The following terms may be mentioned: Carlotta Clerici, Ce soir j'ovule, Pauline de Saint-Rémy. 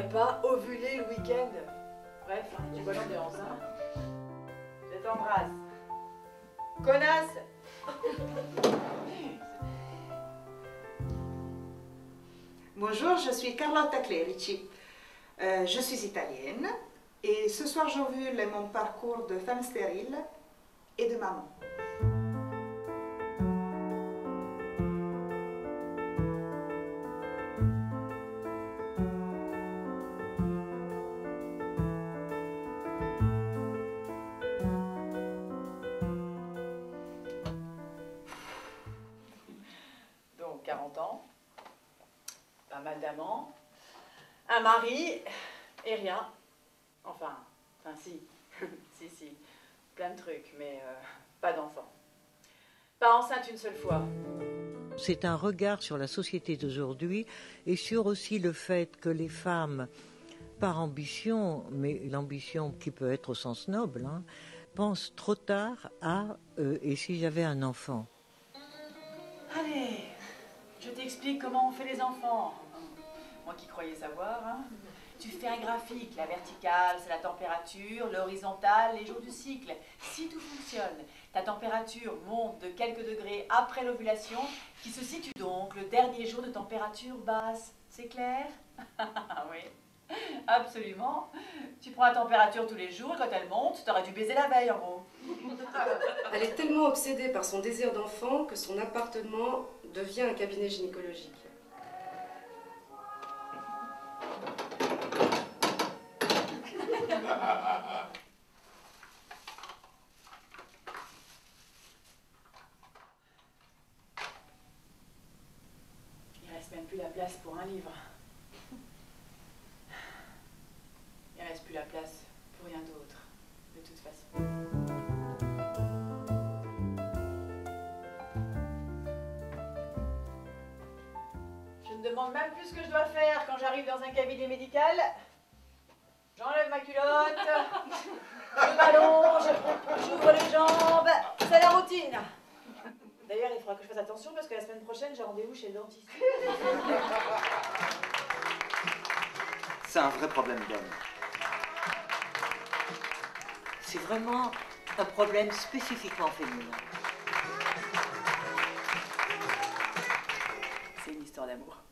et pas ovuler le week-end. Bref, tu vois, on est enceinte. Je t'embrasse. Connasse. Bonjour, je suis Carlotta Clerici. Je suis italienne et ce soir j'ovule mon parcours de femme stérile et de maman. Donc 40 ans, pas mal d'amants, un mari et rien. Enfin si, si, plein de trucs, mais pas d'enfant. Pas enceinte une seule fois. C'est un regard sur la société d'aujourd'hui et sur aussi le fait que les femmes, par ambition, mais l'ambition qui peut être au sens noble, hein, pensent trop tard à « et si j'avais un enfant ?» Allez, je t'explique comment on fait les enfants. Moi qui croyais savoir, hein. Tu fais un graphique, la verticale c'est la température, l'horizontale les jours du cycle. Si tout fonctionne, ta température monte de quelques degrés après l'ovulation, qui se situe donc le dernier jour de température basse. C'est clair? Oui, absolument. Tu prends la température tous les jours, quand elle monte, t'aurais dû baiser la veille en gros. Elle est tellement obsédée par son désir d'enfant que son appartement devient un cabinet gynécologique. Il reste même plus la place pour un livre. Il reste plus la place pour rien d'autre, de toute façon. Je ne demande même plus ce que je dois faire quand j'arrive dans un cabinet médical. J'enlève ma culotte, je m'allonge, j'ouvre les jambes, c'est la routine. D'ailleurs, il faudra que je fasse attention parce que la semaine prochaine, j'ai rendez-vous chez le dentiste. C'est un vrai problème d'homme. C'est vraiment un problème spécifiquement féminin. C'est une histoire d'amour.